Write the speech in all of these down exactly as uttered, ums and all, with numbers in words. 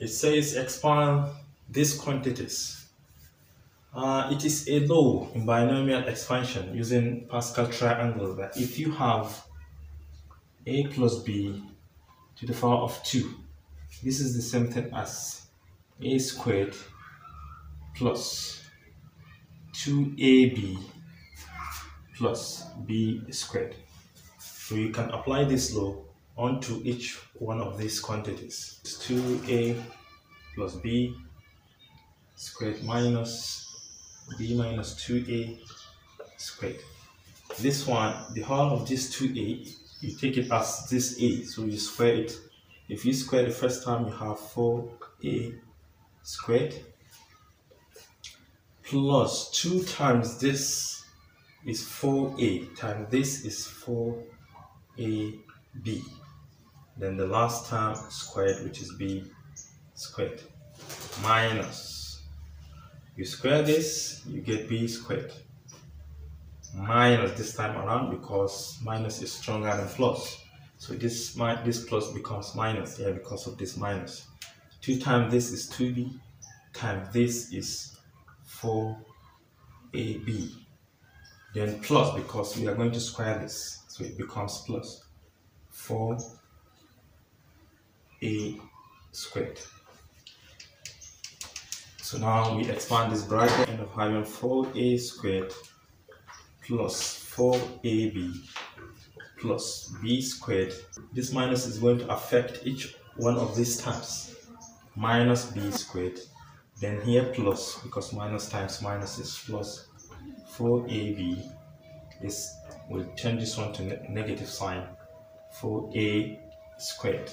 It says expand these quantities. Uh, it is a law in binomial expansion using Pascal Triangle that if you have a plus b to the power of two, this is the same thing as a squared plus two a b plus b squared. So you can apply this law onto each one of these quantities. It's two a plus b squared minus b minus two a squared. This one, the whole of this two a, you take it as this a, so you square it. If you square the first time, you have four a squared plus two times this is four a times this is four a b, then the last term squared, which is b squared, minus, you square this, you get b squared, minus this time around because minus is stronger than plus, so this this plus becomes minus here because of this minus. Two times this is two b times this is four a b, then plus, because we are going to square this, so it becomes plus four a squared. So now we expand this bracket and having four a squared plus four a b plus b squared. This minus is going to affect each one of these terms. Minus b squared, then here plus, because minus times minus is plus, four a b, this will turn this one to ne negative sign, four a squared.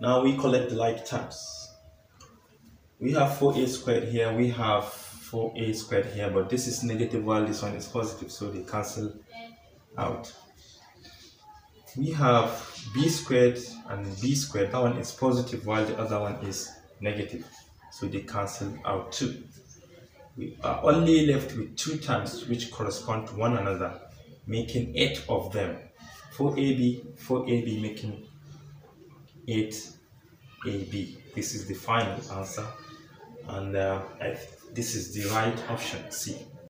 Now we collect the like terms. We have four a squared here, we have four a squared here, but this is negative while this one is positive, so they cancel out. We have b squared and b squared, that one is positive while the other one is negative, so they cancel out too. We are only left with two terms which correspond to one another, making eight of them. four a b, four a b making eight a b. This is the final answer, and uh, this is the right option, C.